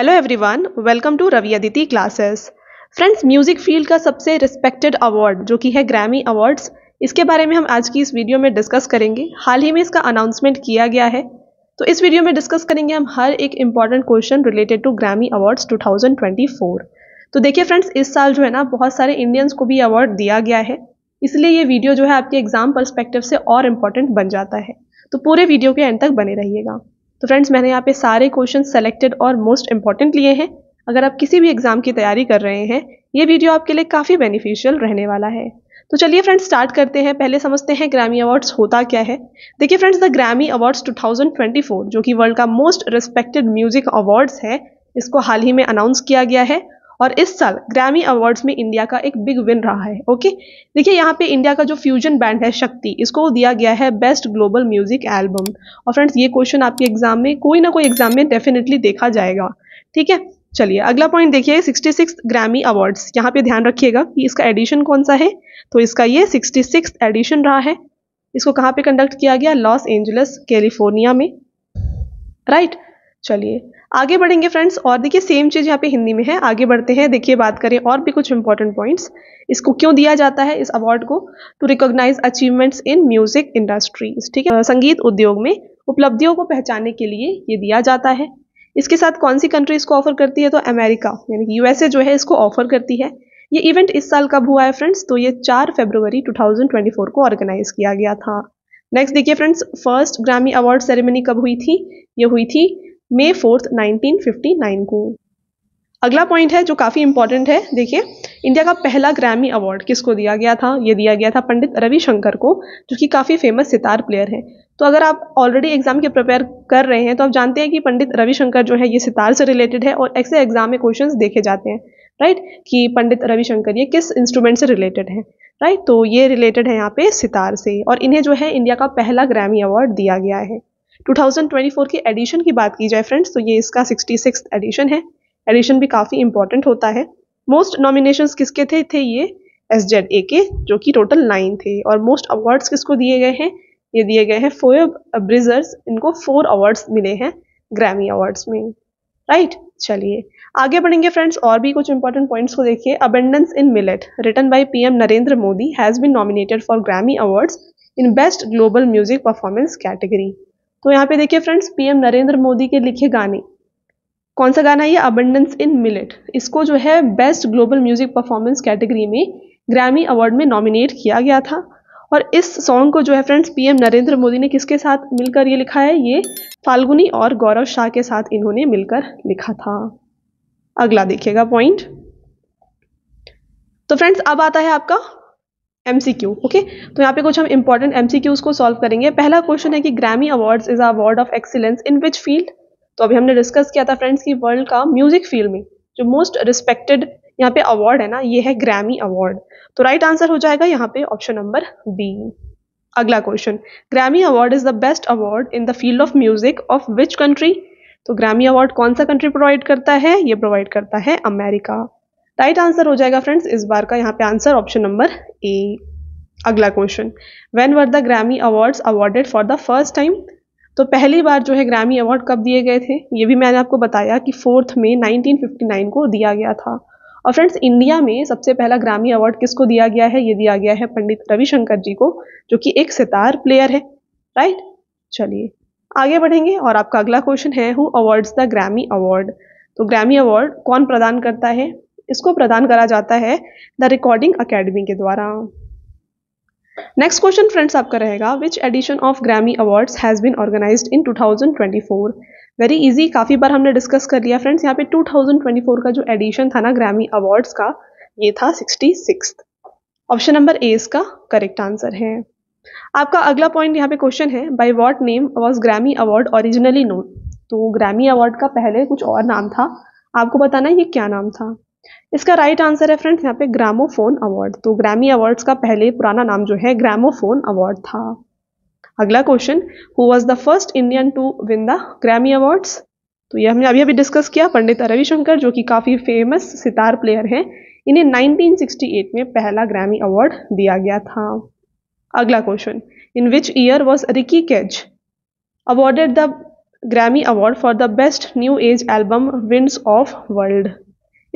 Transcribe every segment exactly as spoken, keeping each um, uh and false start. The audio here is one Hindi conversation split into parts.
Hello everyone, welcome to Ravi Aditi classes. Friends, music field का सबसे रिस्पेक्टेड अवार्ड जो कि है ग्रैमी अवार्ड्स, इसके बारे में हम आज की इस वीडियो में डिस्कस करेंगे। हाल ही में इसका अनाउंसमेंट किया गया है, तो इस वीडियो में डिस्कस करेंगे हम हर एक important question related to Grammy awards two thousand twenty four. तो देखिए फ्रेंड्स, इस साल जो है ना बहुत सारे इंडियंस को भी अवार्ड दिया गया है, इसलिए ये वीडियो जो है आपके एग्जाम पर्सपेक्टिव से और इम्पॉर्टेंट बन जाता है, तो पूरे वीडियो के एंड तक बने रहिएगा। तो फ्रेंड्स, मैंने यहाँ पे सारे क्वेश्चन सेलेक्टेड और मोस्ट इम्पॉर्टेंट लिए हैं। अगर आप किसी भी एग्जाम की तैयारी कर रहे हैं, ये वीडियो आपके लिए काफ़ी बेनिफिशियल रहने वाला है। तो चलिए फ्रेंड्स स्टार्ट करते हैं। पहले समझते हैं ग्रैमी अवार्ड्स होता क्या है। देखिए friends, the Grammy awards two thousand twenty four जो कि वर्ल्ड का मोस्ट रिस्पेक्टेड म्यूजिक अवार्ड्स है, इसको हाल ही में अनाउंस किया गया है और इस साल ग्रैमी अवार्ड्स में इंडिया का एक बिग विन रहा है। ओके, देखिए यहाँ पे इंडिया का जो फ्यूजन बैंड है शक्ति, इसको दिया गया है बेस्ट ग्लोबल म्यूजिक एल्बम। और फ्रेंड्स, ये क्वेश्चन आपके एग्जाम में कोई ना कोई एग्जाम में डेफिनेटली देखा जाएगा, ठीक है। चलिए अगला पॉइंट देखिए, सिक्सटी सिक्स ग्रैमी अवार्ड्स। यहाँ पे ध्यान रखिएगा कि इसका एडिशन कौन सा है, तो इसका ये सिक्सटी सिक्स एडिशन रहा है। इसको कहाँ पे कंडक्ट किया गया, लॉस एंजल्स कैलिफोर्निया में, राइट। चलिए आगे बढ़ेंगे फ्रेंड्स, और देखिए सेम चीज़ यहाँ पे हिंदी में है। आगे बढ़ते हैं, देखिए बात करें और भी कुछ इंपॉर्टेंट पॉइंट्स। इसको क्यों दिया जाता है, इस अवार्ड को, to recognise achievements in music industries, ठीक है, संगीत उद्योग में उपलब्धियों को पहचानने के लिए ये दिया जाता है। इसके साथ कौन सी कंट्री इसको ऑफर करती है, तो अमेरिका यानी कि यूएसए जो है इसको ऑफर करती है। ये इवेंट इस साल कब हुआ है फ्रेंड्स, तो ये चार फरवरी टू थाउजेंड ट्वेंटी फोर को ऑर्गेनाइज किया गया था। नेक्स्ट देखिए friends, first Grammy award ceremony कब हुई थी, ये हुई थी May fourth nineteen fifty nine को। अगला पॉइंट है जो काफ़ी इंपॉर्टेंट है, देखिए इंडिया का पहला ग्रैमी अवार्ड किसको दिया गया था, ये दिया गया था पंडित रवि शंकर को, जो कि काफ़ी फेमस सितार प्लेयर हैं। तो अगर आप ऑलरेडी एग्जाम के प्रिपेयर कर रहे हैं तो आप जानते हैं कि पंडित रवि शंकर जो है ये सितार से रिलेटेड है और ऐसे एग्जाम में क्वेश्चंस देखे जाते हैं, राइट, कि पंडित रवि शंकर ये किस इंस्ट्रूमेंट से रिलेटेड है, राइट। तो ये रिलेटेड है यहाँ पे सितार से, और इन्हें जो है इंडिया का पहला ग्रैमी अवार्ड दिया गया है। टू थाउजेंड ट्वेंटी फोर के एडिशन की बात की जाए फ्रेंड्स, तो ये इसका सिक्सटी सिक्स्थ एडिशन है। एडिशन भी काफ़ी इंपॉर्टेंट होता है। मोस्ट नॉमिनेशंस किसके थे थे ये एस ज़ेड ए के, जो कि टोटल नाइन थे। और मोस्ट अवार्ड्स किसको दिए गए हैं, ये दिए गए हैं फोएब ब्रिजर्स, इनको फोर अवार्ड्स मिले हैं ग्रैमी अवार्ड्स में, राइट। चलिए आगे बढ़ेंगे फ्रेंड्स, और भी कुछ इंपॉर्टेंट पॉइंट्स को देखिए। Abundance in millet written by PM Narendra Modi has been nominated for Grammy awards in best global music performance category. तो यहाँ पे देखिए फ्रेंड्स, पीएम नरेंद्र मोदी के लिखे गाने, कौन सा गाना है ये, अबंडेंस इन मिलेट, इसको जो है best global music performance category में ग्रैमी अवार्ड में नॉमिनेट किया गया था। और इस सॉन्ग को जो है फ्रेंड्स पीएम नरेंद्र मोदी ने किसके साथ मिलकर ये लिखा है, ये फाल्गुनी और गौरव शाह के साथ इन्होंने मिलकर लिखा था। अगला देखिएगा पॉइंट। तो फ्रेंड्स अब आता है आपका एम सी क्यू। ओके, तो यहाँ पे कुछ हम इंपॉर्टेंट एम सी क्यूज को सॉल्व करेंगे। पहला क्वेश्चन है कि Grammy awards is award of excellence in which field. तो अभी हमने डिस्कस किया था फ्रेंड्स कि वर्ल्ड का म्यूजिक फील्ड में जो मोस्ट रिस्पेक्टेड यहाँ पे अवार्ड है ना, ये है ग्रैमी अवार्ड। तो राइट right आंसर हो जाएगा यहाँ पे ऑप्शन नंबर बी। अगला question, Grammy award is the best award in the field of music of which country. तो ग्रैमी अवार्ड कौन सा कंट्री प्रोवाइड करता है, ये प्रोवाइड करता है अमेरिका। राइट right आंसर हो जाएगा फ्रेंड्स इस बार का यहाँ पे आंसर ऑप्शन नंबर ए। अगला question, when were the Grammy awards awarded for the first time. तो पहली बार जो है ग्रैमी अवार्ड कब दिए गए थे, ये भी मैंने आपको बताया कि फोर्थ में नाइनटीन फिफ्टी नाइन को दिया गया था। और फ्रेंड्स इंडिया में सबसे पहला ग्रैमी अवार्ड किसको दिया गया है, ये दिया गया है पंडित रविशंकर जी को, जो कि एक सितार प्लेयर है, राइट right? चलिए आगे बढ़ेंगे, और आपका अगला क्वेश्चन है who awards the Grammy award. तो ग्रैमी अवार्ड कौन प्रदान करता है, इसको प्रदान करा जाता है द रिकॉर्डिंग अकेडमी के द्वारा। नेक्स्ट क्वेश्चन फ्रेंड्स आपका रहेगा, which edition of Grammy awards has been organised in two thousand twenty four. Very easy, काफ़ी बार हमने डिस्कस कर लिया फ्रेंड्स। यहाँ पे टू थाउजेंड ट्वेंटी फोर का जो एडिशन था ना ग्रैमी अवार्ड्स का, ये था sixty six. Option number A इसका करेक्ट आंसर है। आपका अगला पॉइंट यहाँ पे क्वेश्चन है, by what name was Grammy award originally known. तो ग्रैमी अवार्ड का पहले कुछ और नाम था, आपको बताना ये क्या नाम था। इसका राइट right आंसर है फ्रेंड्स यहाँ पे ग्रामोफोन अवार्ड। तो ग्रैमी अवार्ड्स का पहले पुराना नाम जो है ग्रामोफोन अवार्ड था। अगला question, who was the first Indian to win the Grammy awards. तो ये हमने अभी अभी डिस्कस किया, पंडित रविशंकर जो कि काफ़ी फेमस सितार प्लेयर हैं, इन्हें नाइनटीन सिक्सटी एट में पहला ग्रैमी अवार्ड दिया गया था। अगला question, in which year was Ricky Kej awarded the Grammy award for the best new age album winds of world.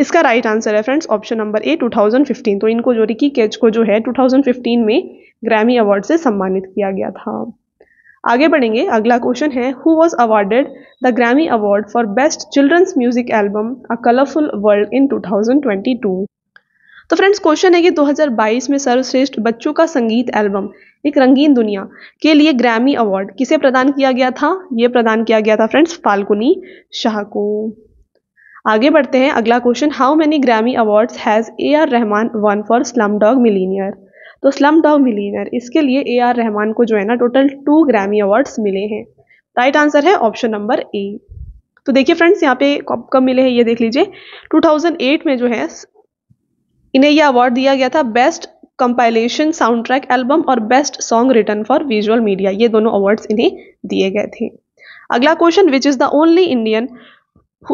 इसका राइट आंसर है friends option number A twenty fifteen. तो इनको जो रिकी केज को जो है ट्वेंटी फिफ्टीन में ग्रैमी अवार्ड से सम्मानित किया गया था। आगे बढ़ेंगे, अगला क्वेश्चन है who was awarded the Grammy award for best children's music album a colourful world in twenty twenty two. तो फ्रेंड्स क्वेश्चन है कि दो हज़ार बाईस में सर्वश्रेष्ठ बच्चों का संगीत एल्बम एक रंगीन दुनिया के लिए ग्रैमी अवार्ड किसे प्रदान किया गया था? ये प्रदान किया गया था फ्रेंड्स फाल्गुनी शाह को। आगे बढ़ते हैं, अगला question how many Grammy awards has A R Rahman won for slumdog millionaire. तो स्लम डॉग मिलीनियर इसके लिए ए आर रहमान को जो है ना टोटल टू ग्रैमी अवार्ड्स मिले हैं। राइट आंसर है ऑप्शन नंबर ए। तो देखिए फ्रेंड्स यहाँ पे कब कब मिले हैं ये देख लीजिए। टू थाउजेंड एट में जो है इन्हें यह अवार्ड दिया गया था best compilation soundtrack album और best song written for visual media, ये दोनों अवार्ड्स इन्हें दिए गए थे। अगला question which is the only Indian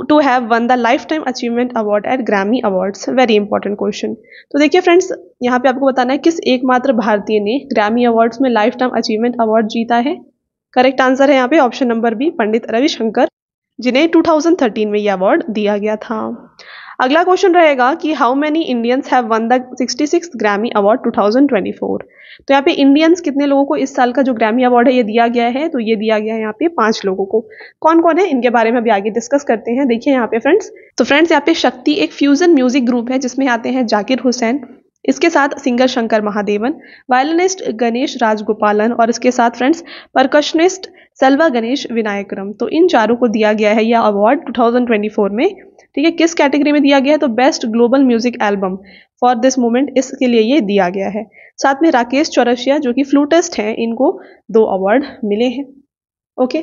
to have won the life time achievement award at Grammy awards, very important question. तो देखिए फ्रेंड्स यहाँ पे आपको बताना है किस एकमात्र भारतीय ने ग्रैमी अवार्ड्स में लाइफ टाइम अचीवमेंट अवार्ड जीता है। करेक्ट आंसर है यहाँ पे option number B Pandit Ravi Shankar, जिन्हें टू थाउजेंड थर्टीन में यह अवार्ड दिया गया था। अगला क्वेश्चन रहेगा कि how many Indians have won the sixty sixth Grammy award two thousand twenty four. तो यहाँ पे इंडियंस कितने लोगों को इस साल का जो ग्रैमी अवार्ड है ये दिया गया है, तो ये दिया गया है यहाँ पे पांच लोगों को। कौन कौन है इनके बारे में अभी आगे डिस्कस करते हैं। देखिए यहाँ पे फ्रेंड्स, तो फ्रेंड्स यहाँ पे शक्ति एक फ्यूजन म्यूजिक ग्रुप है जिसमें आते हैं जाकिर हुसैन, इसके साथ सिंगर शंकर महादेवन, वायलिनिस्ट गणेश राजगोपालन और इसके साथ फ्रेंड्स परकशनिस्ट सेल्वा गणेश विनायक्रम। तो इन चारों को दिया गया है यह award two thousand twenty four में। ठीक है, किस कैटेगरी में दिया गया है? तो best global music album for this moment, इसके लिए ये दिया गया है। साथ में राकेश चौरसिया जो कि फ्लूटिस्ट हैं, इनको दो अवार्ड मिले हैं। ओके,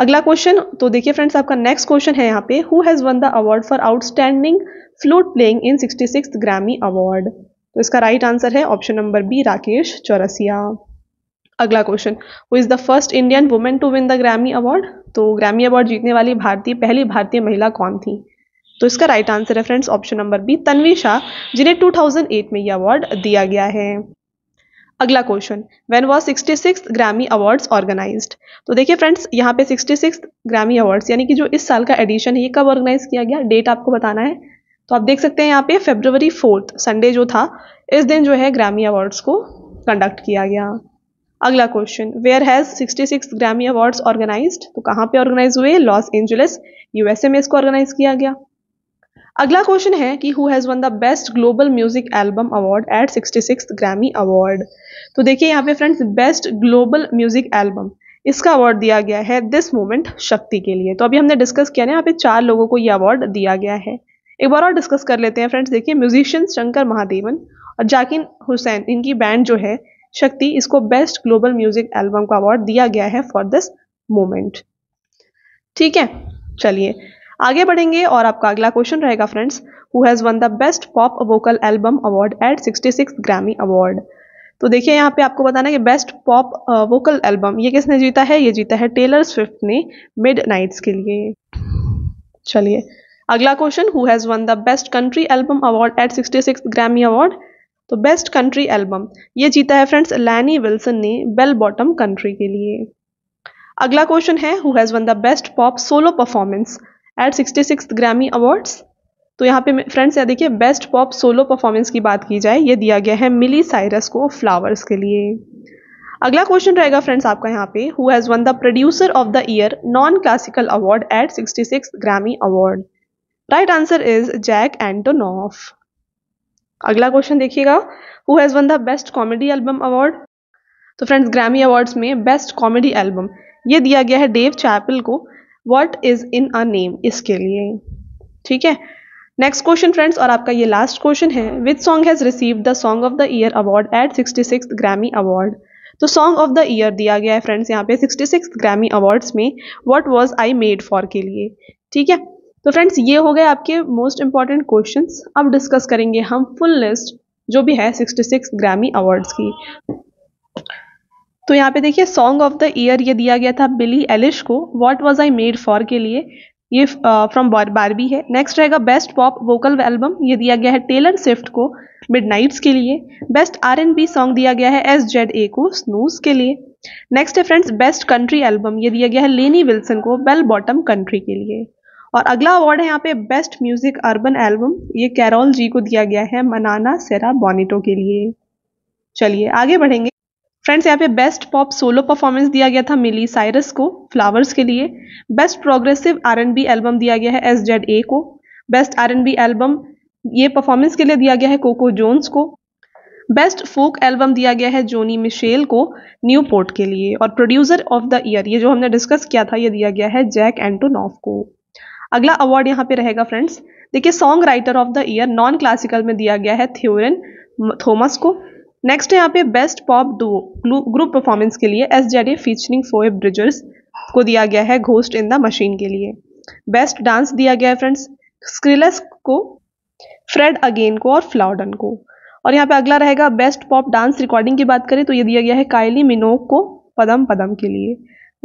अगला क्वेश्चन तो देखिए फ्रेंड्स आपका नेक्स्ट क्वेश्चन है यहाँ पे who has won the award for outstanding flute playing in sixty sixth Grammy award. तो इसका राइट आंसर है option number B Rakesh Chaurasia. अगला question who is the first Indian women to win the Grammy award. तो ग्रैमी अवार्ड जीतने वाली भारतीय पहली भारतीय महिला कौन थी? तो इसका राइट आंसर है friends option number B Tanvi Shah, जिन्हें टू थाउजेंड एट में यह अवार्ड दिया गया है। अगला question when was sixty sixth Grammy awards organised. तो देखिए फ्रेंड्स यहाँ पे सिक्सटी सिक्स्थ ग्रैमी अवार्ड्स यानी कि जो इस साल का एडिशन है ये कब ऑर्गेनाइज किया गया, डेट आपको बताना है। तो आप देख सकते हैं यहाँ पे फरवरी फोर्थ संडे जो था इस दिन जो है ग्रैमी अवार्ड्स को कंडक्ट किया गया। अगला question where has sixty sixth Grammy awards organised. तो कहाँ पे ऑर्गेनाइज हुए? लॉस एंजलिस यूएसए में इसको ऑर्गेनाइज किया गया। अगला क्वेश्चन है कि who has won the best global music album award at sixty sixth Grammy award. तो देखिए यहाँ पे friends best global music album इसका अवार्ड दिया गया है दिस मोमेंट शक्ति के लिए। तो अभी हमने डिस्कस किया ना यहाँ पे चार लोगों को ये अवार्ड दिया गया है। एक बार और डिस्कस कर लेते हैं फ्रेंड्स। देखिए म्यूजिशियंस शंकर महादेवन और जाकिर हुसैन इनकी बैंड जो है शक्ति, इसको बेस्ट ग्लोबल म्यूजिक एल्बम का अवार्ड दिया गया है फॉर दिस मोमेंट। ठीक है, चलिए आगे बढ़ेंगे और आपका अगला क्वेश्चन रहेगा friends who has won the best pop vocal album award at sixty sixth Grammy award. तो देखिए यहाँ पे आपको बताना है कि बेस्ट पॉप वोकल एल्बम ये किसने जीता है? ये जीता है टेलर स्विफ्ट ने मिडनाइट्स के लिए। चलिए अगला question who has won the best country album award at sixty sixth Grammy award. तो बेस्ट कंट्री एल्बम ये जीता है फ्रेंड्स लेनी विल्सन ने बेल बॉटम कंट्री के लिए। अगला क्वेश्चन है who has won the best pop solo performance at sixty sixth Grammy awards. तो यहाँ पे फ्रेंड्स यहाँ देखिए बेस्ट पॉप सोलो परफॉर्मेंस की बात की जाए ये दिया गया है मिली साइरस को फ्लावर्स के लिए। अगला क्वेश्चन रहेगा फ्रेंड्स आपका यहाँ पे who has won the producer of the year non classical award at sixty sixth Grammy award. Right answer is Jack Antonoff. अगला क्वेश्चन देखिएगा who has won the best comedy album award. तो फ्रेंड्स ग्रैमी अवार्ड्स में बेस्ट कॉमेडी एल्बम ये दिया गया है डेव चैपेल को What is in a name इसके लिए। ठीक है, नेक्स्ट क्वेश्चन फ्रेंड्स और आपका ये लास्ट क्वेश्चन है which song has received the song of the year award at sixty sixth Grammy award. तो सॉन्ग ऑफ द ईयर दिया गया है फ्रेंड्स यहाँ पे सिक्सटी सिक्स्थ ग्रैमी अवार्ड्स में what was I made for के लिए। ठीक है, तो फ्रेंड्स ये हो गए आपके मोस्ट इंपॉर्टेंट क्वेश्चंस। अब डिस्कस करेंगे हम फुल लिस्ट जो भी है सिक्सटी सिक्स्थ ग्रैमी अवार्ड्स की। तो यहाँ पे देखिए सॉन्ग ऑफ द ईयर ये दिया गया था बिली एलिश को what was I made for के लिए, ये फ्रॉम बारबी है। नेक्स्ट रहेगा बेस्ट पॉप वोकल एल्बम ये दिया गया है टेलर स्विफ्ट को मिडनाइट्स के लिए। Best R and B song दिया गया है एस जेड ए को स्नूज के लिए। नेक्स्ट है फ्रेंड्स बेस्ट कंट्री एल्बम, ये दिया गया है लेनी विल्सन को बेल बॉटम कंट्री के लिए। और अगला अवार्ड है यहाँ पे बेस्ट म्यूजिक अर्बन एल्बम, ये कैरोल जी को दिया गया है मनाना सेरा बॉनिटो के लिए। चलिए आगे बढ़ेंगे फ्रेंड्स, यहाँ पे बेस्ट पॉप सोलो परफॉर्मेंस दिया गया था मिली साइरस को फ्लावर्स के लिए। Best progressive R and B album दिया गया है एस जेड ए को। Best R and B album ये परफॉर्मेंस के लिए दिया गया है कोको जोन्स को। बेस्ट फोक एल्बम दिया गया है जोनी मिशेल को न्यूपोर्ट के लिए। और प्रोड्यूसर ऑफ द ईयर ये जो हमने डिस्कस किया था ये दिया गया है जैक एंटोनॉफ को। अगला अवार्ड यहाँ पे रहेगा फ्रेंड्स, देखिए songwriter of the year non classical में दिया गया है थ्योरेन थॉमस को। नेक्स्ट है यहाँ पे best pop duo group performance के लिए S Z A featuring Phoebe Bridgers को दिया गया है घोस्ट इन द मशीन के लिए। बेस्ट डांस दिया गया है फ्रेंड्स स्क्रिलेक्स को, फ्रेड अगेन को और फ्लाउडन को। और यहाँ पे अगला रहेगा बेस्ट पॉप डांस रिकॉर्डिंग की बात करें तो ये दिया गया है काइली मिनोग को पदम पदम के लिए,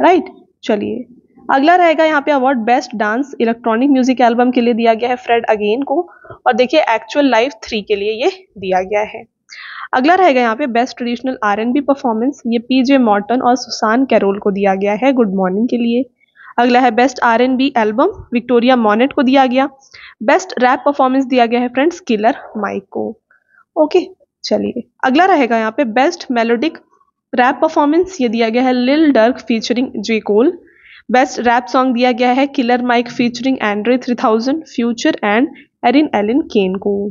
राइट। चलिए अगला रहेगा यहाँ पे award best dance electronic music album के लिए दिया गया है फ्रेड अगेन को। और देखिए एक्चुअल लाइफ थ्री के लिए ये दिया गया है। अगला रहेगा यहाँ पे best traditional R and B performance, ये पीजे मॉर्टन और सुसान कैरोल को दिया गया है गुड मॉर्निंग के लिए। अगला है best R and B album Victoria Monet को दिया गया। बेस्ट रैप परफॉर्मेंस दिया गया है फ्रेंड्स किलर माइक को, ओके okay, चलिए अगला रहेगा यहाँ पे बेस्ट मेलोडिक रैप परफॉर्मेंस, ये दिया गया है Lil Durk featuring J Cole. Best rap song दिया गया है Killer Mike featuring Andre three thousand, Future and Erin Allen Kane को।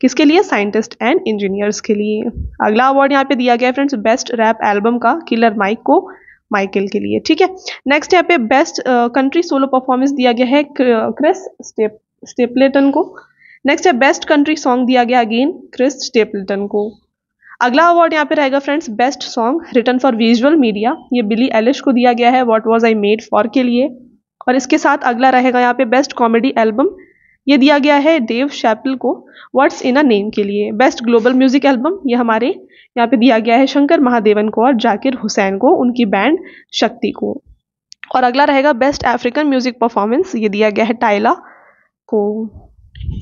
किसके लिए? साइंटिस्ट एंड इंजीनियर्स के लिए। अगला अवार्ड यहाँ पे दिया गया है फ्रेंड्स बेस्ट रैप एल्बम का किलर माइक को माइकल के लिए, ठीक है। नेक्स्ट यहाँ पे बेस्ट कंट्री सोलो परफॉर्मेंस दिया गया है क्रिस स्टेपलेटन को। नेक्स्ट है बेस्ट कंट्री सॉन्ग दिया गया अगेन क्रिस स्टेपलेटन को। अगला अवार्ड यहाँ पे रहेगा friends best song written for visual media, ये बिली एलिश को दिया गया है what was I made for के लिए। और इसके साथ अगला रहेगा यहाँ पे बेस्ट कॉमेडी एल्बम, ये दिया गया है डेव चैपेल को व्हाट्स इन अ नेम के लिए। बेस्ट ग्लोबल म्यूजिक एल्बम ये हमारे यहाँ पे दिया गया है शंकर महादेवन को और जाकिर हुसैन को, उनकी बैंड शक्ति को। और अगला रहेगा बेस्ट अफ्रीकन म्यूजिक परफॉर्मेंस, ये दिया गया है टाइला को।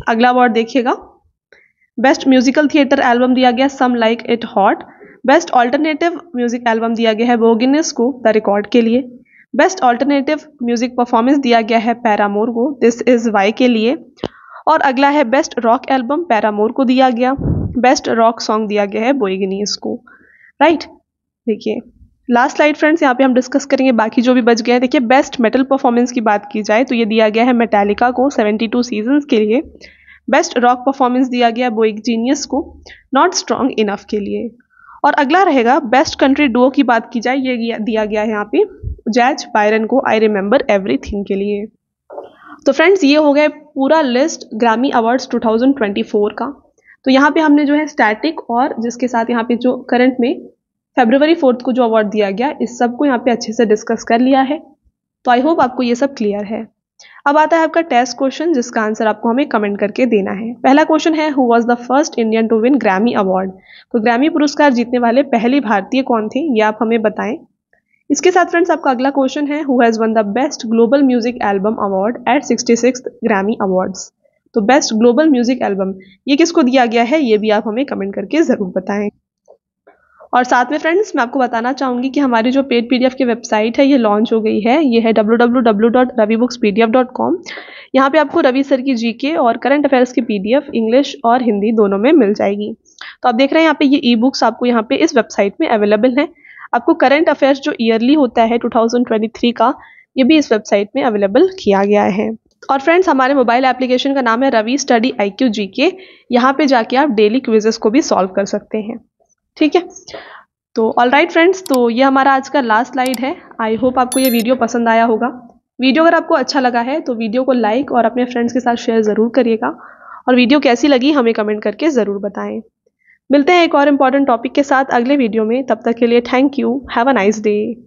अगला अवार्ड देखिएगा बेस्ट म्यूजिकल थिएटर एल्बम दिया गया some like it hot. Best alternative music album दिया गया है बोगिनियस को द रिकॉर्ड के लिए। बेस्ट ऑल्टरनेटिव म्यूजिक परफॉर्मेंस दिया गया है पैरामोर को दिस इज वाई के लिए। और अगला है बेस्ट रॉक एल्बम पैरामोर को दिया गया। बेस्ट रॉक सॉन्ग दिया गया है बोयगिनियस को, राइट। देखिए लास्ट स्लाइड फ्रेंड्स, यहाँ पे हम डिस्कस करेंगे बाकी जो भी बच गए हैं। देखिए बेस्ट मेटल परफॉर्मेंस की बात की जाए तो ये दिया गया है मेटालिका को सेवेंटी टू सीजन्स के लिए। बेस्ट रॉक परफॉर्मेंस दिया गया बोयजीनियस को नॉट स्ट्रॉन्ग इनफ के लिए। और अगला रहेगा बेस्ट कंट्री डुओ की बात की जाए, ये दिया गया है यहाँ पे जैज बायरन को आई रिमेंबर एवरीथिंग के लिए। तो फ्रेंड्स ये हो गया पूरा list Grammy awards two thousand twenty four का। तो यहाँ पे हमने जो है स्टैटिक और जिसके साथ यहाँ पे जो करंट में फरवरी फोर्थ को जो अवार्ड दिया गया इस सब को यहाँ पे अच्छे से डिस्कस कर लिया है। तो आई होप आपको ये सब क्लियर है। अब आता है आपका टेस्ट क्वेश्चन जिसका आंसर आपको हमें कमेंट करके देना है। पहला क्वेश्चन है who was the first Indian to win Grammy award, तो ग्रैमी पुरस्कार जीतने वाले पहले भारतीय कौन थे ये आप हमें बताएं। इसके साथ फ्रेंड्स आपका अगला क्वेश्चन है who has won the best global music album award at sixty sixth Grammy awards, तो बेस्ट ग्लोबल म्यूजिक एल्बम ये किसको दिया गया है ये भी आप हमें कमेंट करके ज़रूर बताएं। और साथ में फ्रेंड्स मैं आपको बताना चाहूँगी कि हमारी जो पेड पीडीएफ की वेबसाइट है ये लॉन्च हो गई है, ये है W W W dot Ravi books P D F dot com. यहाँ पे आपको रवि सर की जीके और करंट अफेयर्स की पीडीएफ इंग्लिश और हिंदी दोनों में मिल जाएगी। तो आप देख रहे हैं यहाँ पे ये ई बुक्स आपको यहाँ पे इस वेबसाइट में अवेलेबल हैं। आपको करंट अफेयर्स जो ईयरली होता है टू थाउजेंड ट्वेंटी थ्री का ये भी इस वेबसाइट में अवेलेबल किया गया है। और फ्रेंड्स हमारे मोबाइल एप्लीकेशन का नाम है Ravi study I Q G K, यहाँ पे जाके आप डेली क्विजेस को भी सॉल्व कर सकते हैं, ठीक है। तो ऑल राइट फ्रेंड्स, तो ये हमारा आज का लास्ट स्लाइड है। आई होप आपको ये वीडियो पसंद आया होगा। वीडियो अगर आपको अच्छा लगा है तो वीडियो को लाइक और अपने फ्रेंड्स के साथ शेयर ज़रूर करिएगा। और वीडियो कैसी लगी हमें कमेंट करके ज़रूर बताएं। मिलते हैं एक और इम्पॉर्टेंट टॉपिक के साथ अगले वीडियो में, तब तक के लिए thank you, have a nice day.